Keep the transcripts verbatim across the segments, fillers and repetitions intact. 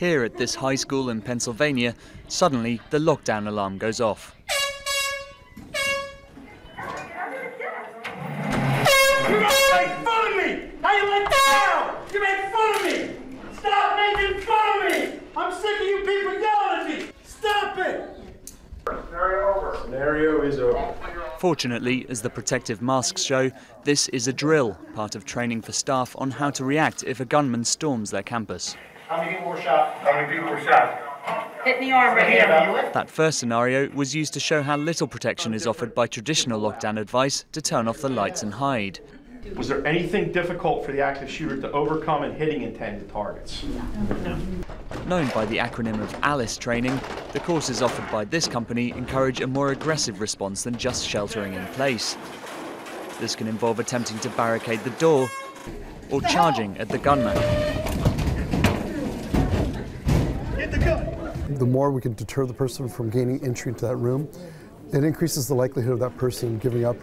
Here at this high school in Pennsylvania, suddenly the lockdown alarm goes off. Fortunately, as the protective masks show, this is a drill, part of training for staff on how to react if a gunman storms their campus. How many people were shot? How many people were shot? Hit the arm right here. That first scenario was used to show how little protection is offered by traditional lockdown advice to turn off the lights and hide. Was there anything difficult for the active shooter to overcome in hitting intended targets? No. Known by the acronym of ALICE training, the courses offered by this company encourage a more aggressive response than just sheltering in place. This can involve attempting to barricade the door or charging at the gunman. Get the gun! The more we can deter the person from gaining entry into that room, it increases the likelihood of that person giving up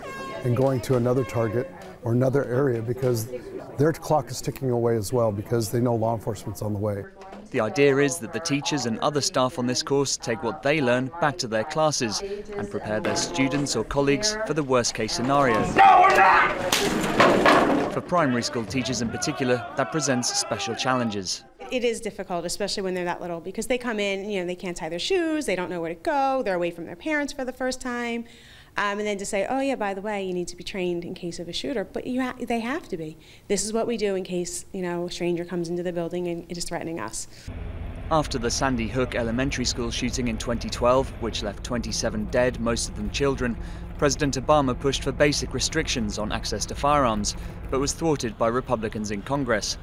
and going to another target or another area, because their clock is ticking away as well, because they know law enforcement's on the way. The idea is that the teachers and other staff on this course take what they learn back to their classes and prepare their students or colleagues for the worst-case scenario. No, we're not! For primary school teachers in particular, that presents special challenges. It is difficult, especially when they're that little, because they come in, you know, they can't tie their shoes, they don't know where to go, they're away from their parents for the first time. Um, and then to say, oh yeah, by the way, you need to be trained in case of a shooter, but you ha they have to be. This is what we do in case, you know, a stranger comes into the building and it is threatening us. After the Sandy Hook Elementary School shooting in twenty twelve, which left twenty-seven dead, most of them children, President Obama pushed for basic restrictions on access to firearms, but was thwarted by Republicans in Congress.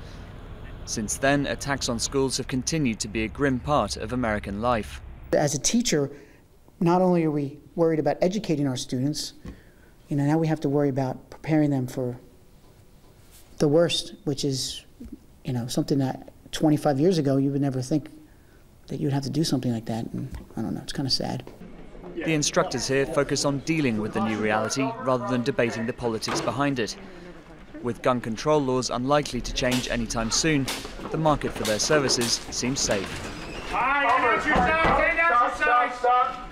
Since then, attacks on schools have continued to be a grim part of American life. As a teacher, not only are we worried about educating our students, you know, now we have to worry about preparing them for the worst, which is, you know, something that twenty-five years ago you would never think that you'd have to do something like that. And I don't know, it's kind of sad. The instructors here focus on dealing with the new reality rather than debating the politics behind it. With gun control laws unlikely to change anytime soon, the market for their services seems safe. All right, get out your side, get out your side.